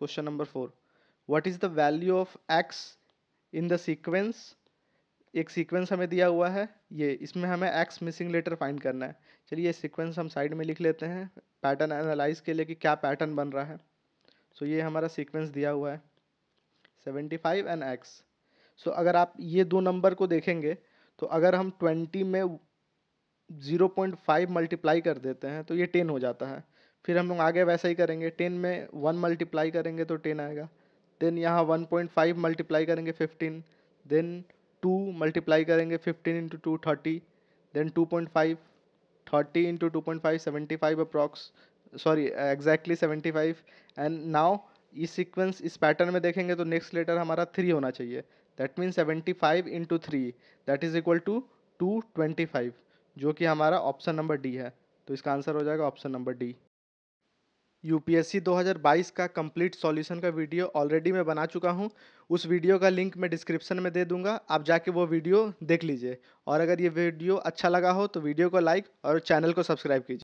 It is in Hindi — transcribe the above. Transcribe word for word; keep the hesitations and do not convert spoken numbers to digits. Question number four. What is the value of x in the sequence? एक sequence हमें दिया हुआ है, ये इसमें हमें x missing letter find करना है. चलिए ये sequence हम side में लिख लेते हैं pattern analyze के लिए कि क्या pattern बन रहा है. सो so, ये हमारा sequence दिया हुआ है seventy five and x. So so, अगर आप ये दो नंबर को देखेंगे तो अगर हम ट्वेंटी में ज़ीरो पॉइंट फाइव मल्टीप्लाई कर देते हैं तो ये टेन हो जाता है. फिर हम लोग आगे वैसा ही करेंगे, टेन में वन मल्टीप्लाई करेंगे तो टेन आएगा. देन यहाँ वन पॉइंट फाइव मल्टीप्लाई करेंगे फिफ्टीन, देन टू मल्टीप्लाई करेंगे fifteen into two thirty, then two point five, thirty into two point five seventy five approx, sorry exactly seventy five. And now इस सीक्वेंस इस पैटर्न में देखेंगे तो नेक्स्ट लेटर हमारा थ्री होना चाहिए. That means seventy five into three that is equal to two twenty five, जो कि हमारा ऑप्शन नंबर डी है. तो इसका आंसर हो जाएगा ऑप्शन नंबर डी. यूपीएससी दो हज़ार बाईस का कंप्लीट सॉल्यूशन का वीडियो ऑलरेडी मैं बना चुका हूं. उस वीडियो का लिंक मैं डिस्क्रिप्शन में दे दूंगा, आप जाके वो वीडियो देख लीजिए. और अगर ये वीडियो अच्छा लगा हो तो वीडियो को लाइक और चैनल को सब्सक्राइब कीजिए.